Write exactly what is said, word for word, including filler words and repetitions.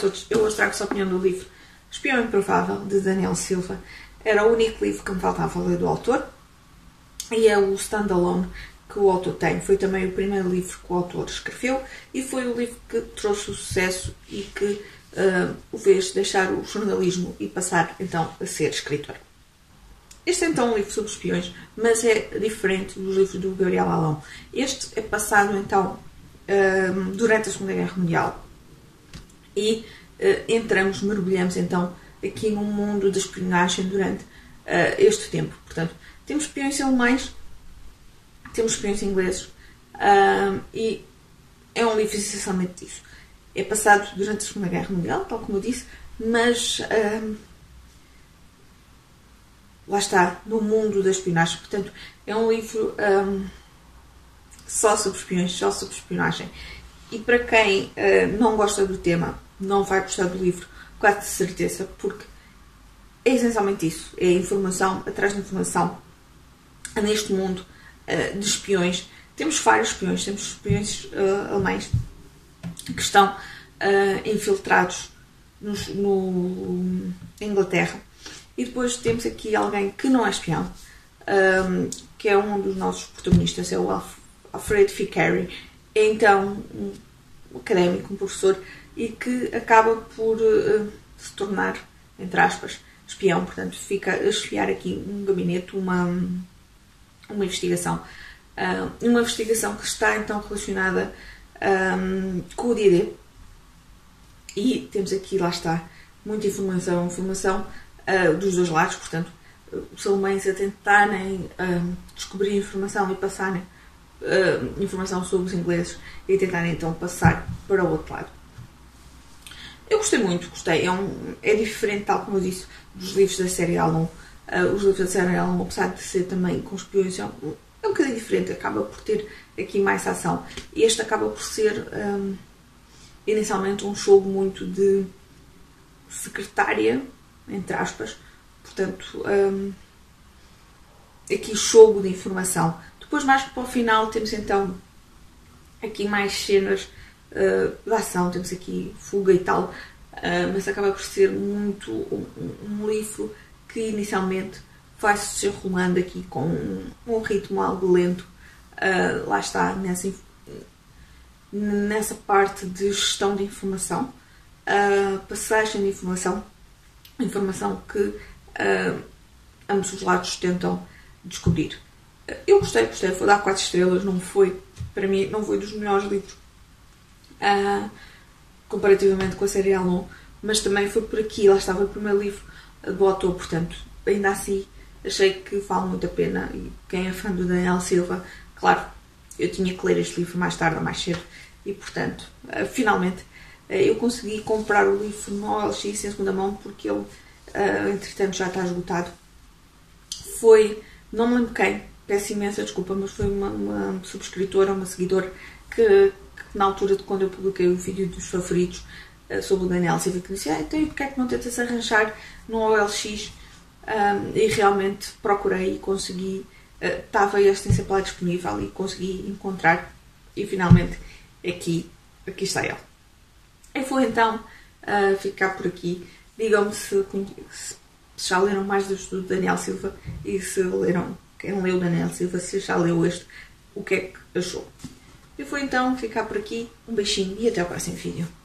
todos, eu hoje trago a opinião do livro O Espião Improvável, de Daniel Silva. Era o único livro que me faltava ler do autor e é o standalone que o autor tem. Foi também o primeiro livro que o autor escreveu e foi o livro que trouxe o sucesso e que uh, o fez deixar o jornalismo e passar então a ser escritor. Este é então um livro sobre espiões, mas é diferente dos livros do Gabriel Alão. Este é passado então uh, durante a Segunda Guerra Mundial e uh, entramos, mergulhamos então aqui num mundo de espionagem durante uh, este tempo. Portanto, temos espiões alemães, temos espiões ingleses uh, e é um livro essencialmente disso. É passado durante a Segunda Guerra Mundial, tal como eu disse, mas uh, lá está, no mundo da espionagem. Portanto, é um livro um, só sobre espiões, só sobre espionagem. E para quem uh, não gosta do tema, não vai gostar do livro, quase de certeza, porque é essencialmente isso. É informação atrás de informação neste mundo uh, de espiões. Temos vários espiões, temos espiões uh, alemães que estão uh, infiltrados nos, no Inglaterra. E depois temos aqui alguém que não é espião, um, que é um dos nossos protagonistas, é o Alf, Alfred Ficari. É então um académico, um professor, e que acaba por uh, se tornar, entre aspas, espião. Portanto, fica a espiar aqui um gabinete, uma, uma investigação. Uh, uma investigação que está então relacionada um, com o D D. E temos aqui, lá está, muita informação, informação... Uh, dos dois lados, portanto, uh, os alemães a tentarem uh, descobrir informação e passarem uh, informação sobre os ingleses e tentarem então passar para o outro lado. Eu gostei muito, gostei. É, um, é diferente, tal como eu disse, dos livros da série Allon. Uh, os livros da série Allon, apesar de ser também com espiões, é um, é um bocadinho diferente, acaba por ter aqui mais ação. Este acaba por ser, um, inicialmente, um jogo muito de secretária, entre aspas, portanto, um, aqui jogo de informação. Depois, mais para o final, temos então aqui mais cenas uh, de ação, temos aqui fuga e tal, uh, mas acaba por ser muito um, um livro que inicialmente vai-se desenrolando aqui com um, um ritmo algo lento, uh, lá está, nessa, nessa parte de gestão de informação, uh, passagem de informação, informação que uh, ambos os lados tentam descobrir. Eu gostei, gostei, vou dar quatro estrelas, não foi, para mim, não foi dos melhores livros uh, comparativamente com a série Allon, mas também foi por aqui, lá estava o primeiro livro do autor, portanto, ainda assim, achei que vale muito a pena, e quem é fã do Daniel Silva, claro, eu tinha que ler este livro mais tarde ou mais cedo, e portanto, uh, finalmente, eu consegui comprar o livro no O L X em segunda mão porque ele, entretanto, já está esgotado. Foi, não me lembro quem, peço imensa desculpa, mas foi uma, uma subscritora, uma seguidora, que, que na altura de quando eu publiquei o vídeo dos favoritos sobre o Daniel Silva, que disse, ah, então porque é que não tentas arranjar no O L X? Um, e realmente procurei e consegui, estava esta exemplar disponível e consegui encontrar. E finalmente, aqui, aqui está ele. Eu vou então uh, ficar por aqui. Digam-me se, se já leram mais do Daniel Silva e se leram, quem leu o Daniel Silva, se já leu este, o que é que achou. Eu vou então ficar por aqui. Um beijinho e até ao próximo vídeo.